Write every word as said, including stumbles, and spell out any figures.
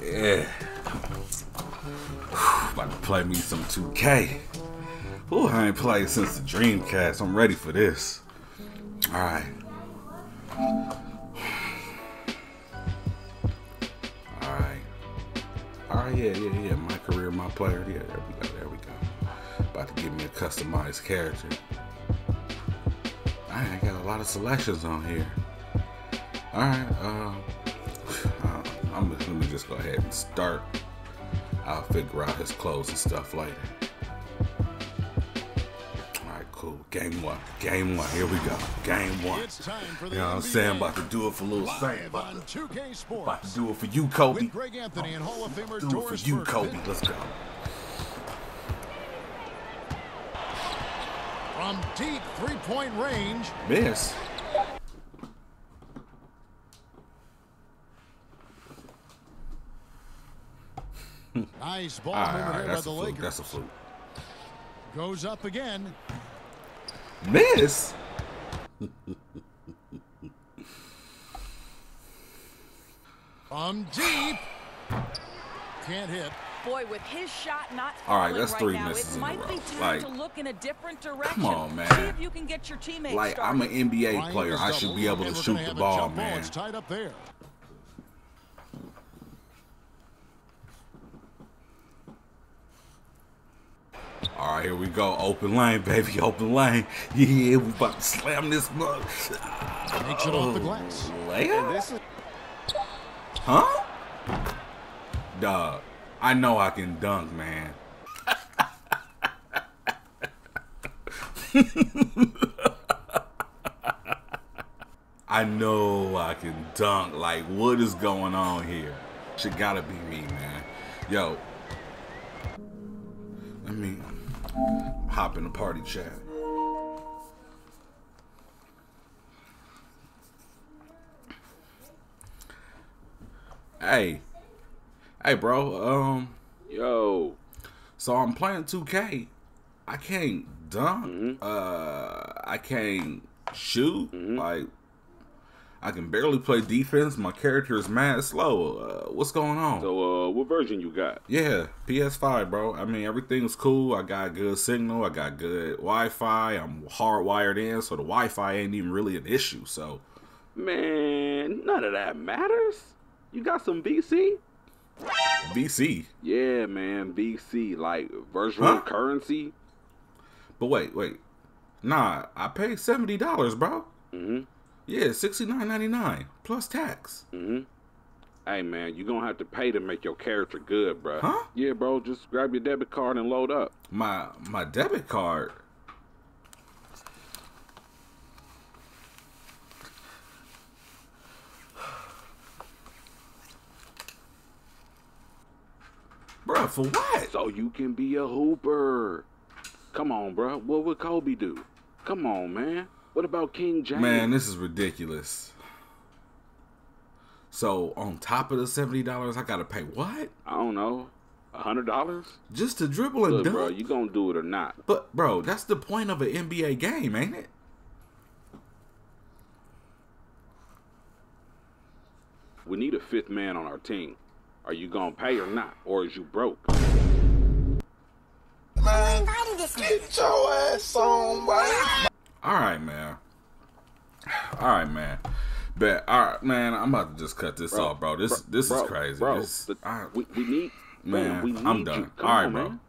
Yeah. About to play me some two K. Ooh, I ain't played since the Dreamcast. I'm ready for this. Alright. Alright. Alright, yeah, yeah, yeah. My career, my player. Yeah, there we go, there we go. About to give me a customized character. I got a lot of selections on here. Alright, uh, uh, I'm let me just go ahead and start. I'll figure out his clothes and stuff later. Alright, cool. Game one. Game one. Here we go. Game one. You know what I'm saying? About to do it for Lil Saint. About to, about to do it for you, Kobe. Oh, do it for you, Kobe. Let's go. From deep three-point range. Miss. Nice ball all right, all right, by the Lakers. That's a fluke. Goes up again. Miss. From deep. Can't hit. Boy, with his shot not all right, that's three right misses now, it in might a row. Be like, to look in a different direction. Come on, man. See if you can get your teammates like, started. I'm an N B A player. I should be able to shoot the ball, man. It's tied up there. All right, here we go. Open lane, baby. Open lane. Yeah, we about to slam this mug. Makes it off the glass. Layup? Huh? Dog. I know I can dunk, man. I know I can dunk. Like, what is going on here? Shit gotta be me, man. Yo. Let me hop in the party chat. Hey. Hey bro, um, yo, so I'm playing two K, I can't dunk, mm-hmm. uh, I can't shoot, mm-hmm. like, I can barely play defense, my character is mad slow, uh, what's going on? So, uh, what version you got? Yeah, P S five bro, I mean, everything's cool, I got good signal, I got good Wi-Fi, I'm hardwired in, so the Wi-Fi ain't even really an issue, so. Man, none of that matters, you got some B C? B C. Yeah, man, B C, like virtual huh? currency. But wait, wait. Nah, I paid seventy dollars, bro. Mhm. Yeah, sixty-nine ninety-nine plus tax. Mhm. Hey, man, you gonna have to pay to make your character good, bro. Huh? Yeah, bro. Just grab your debit card and load up. My my debit card. Bruh, for what? So you can be a hooper. Come on, bruh. What would Kobe do? Come on, man. What about King James? Man, this is ridiculous. So, on top of the seventy dollars, I gotta pay what? I don't know. a hundred dollars? Just to dribble and dunk? Bro, you gonna do it or not. But, bro, that's the point of an N B A game, ain't it? We need a fifth man on our team. Are you gonna pay or not, or is you broke? Man, get your ass on, boy. All right, man. All right, man. But all right, man. I'm about to just cut this bro, off, bro. This bro, this bro, is crazy. Bro, this, the, I, we, we need man. We need I'm done. All right, on, bro. Man.